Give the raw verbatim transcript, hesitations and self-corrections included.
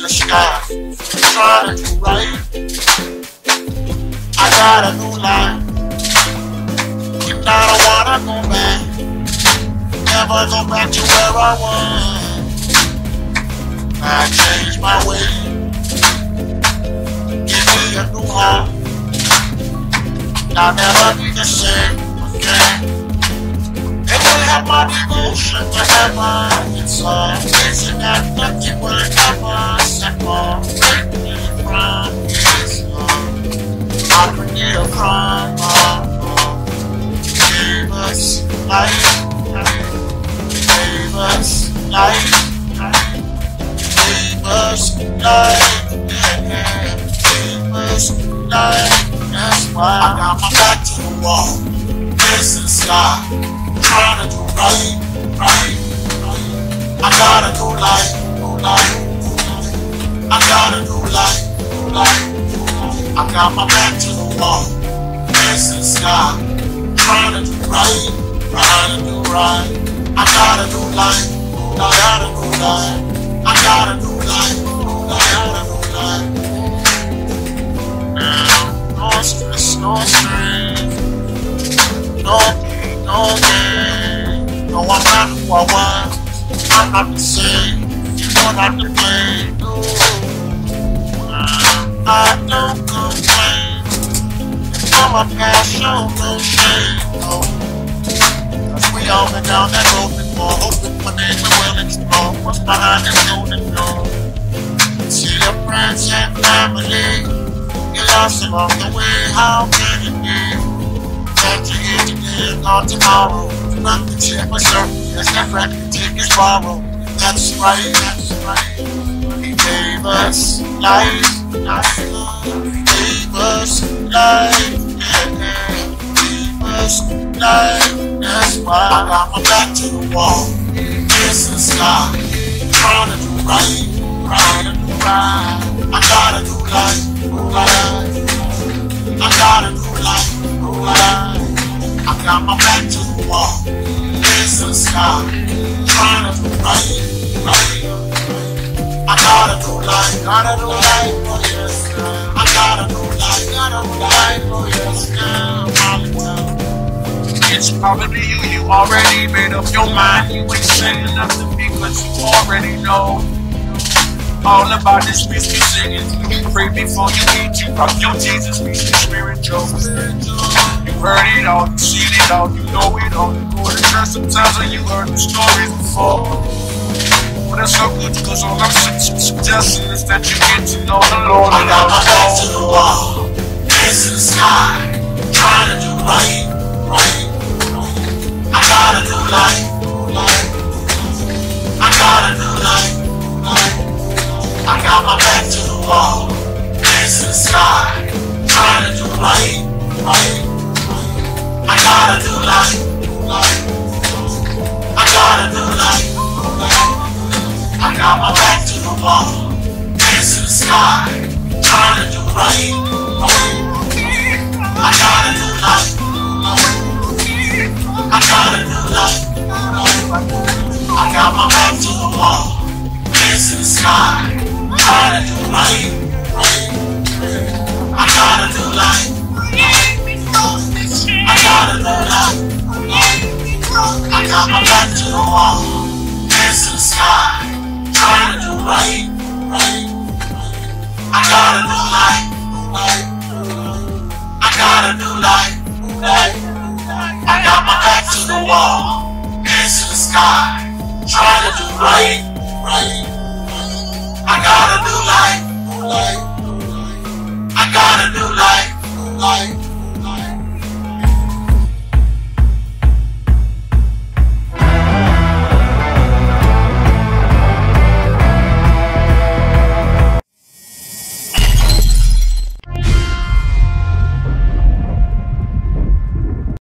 the sky, trying to do right. I got a new life. If not, I wanna go back. Never go back to where I was. I changed my way. Give me a new heart. I'll never be the same again. Have my devotion to heaven, it's all amazing that nothing will ever separate me from His love. I could hear a cry, oh, oh, gave us life, gave us life, gave us life, gave us life. That's why I got my back to the wall, this is God. Trying to do right, right, right. I gotta do life, do life, do life. I gotta do life, do life, do life. I got my back to the wall, this is God. Trying to do right, trying to do right. I gotta do life, I gotta do life. I gotta do life, I gotta do life. Now, no stress, no strain, no. No game, no, I'm not who I was. I'm not the same, you don't have to play. No, I don't complain. I'm a passion, no shame, no. Cause we all been down that road before, hoping one day we will explore what's behind this golden door. See your friends and family, you lost them on the way, how can it be? Here today and gone tomorrow. Nothing to myself, as that record take is borrowed. That's right, that's right. He gave us life, life. He gave us life, yeah. He gave us life. That's why I got my back to the wall. This is God. Trying to do right, trying to do right. I gotta do life, do life. I gotta do life, do life. I got my back to the wall, face to the sky, trying to do right, right. I gotta do life, gotta do life, oh yes girl. I gotta do life, gotta do life, oh yes girl. It's probably you, you already made up your mind. You ain't saying nothing because you already know all about this piece you singing. You pray before you eat, you rock your Jesus, be spiritual. You heard it all, you seen it all, you know it all. You go to church sometimes and you heard the stories before. But that's so good because all I'm suggesting is that you get to know the Lord. I got my back to the wall, face to the sky, trying to do right, right, right. I gotta do life, life. I gotta do life, life. I got my back to the wall, face to the sky, trying to do right, right. I gotta do life, life. I gotta do life, life. I got my back to the wall, face to the sky, trying to do right, right. I gotta do life, life. I gotta do life, life. I got my back to the wall, face to the sky. I gotta do life, I gotta do life, I gotta do life. I got my back to the wall, face to the sky, trying to do right, right. I gotta do life, I gotta do life. I got my back to the wall, face to the sky, trying to do right.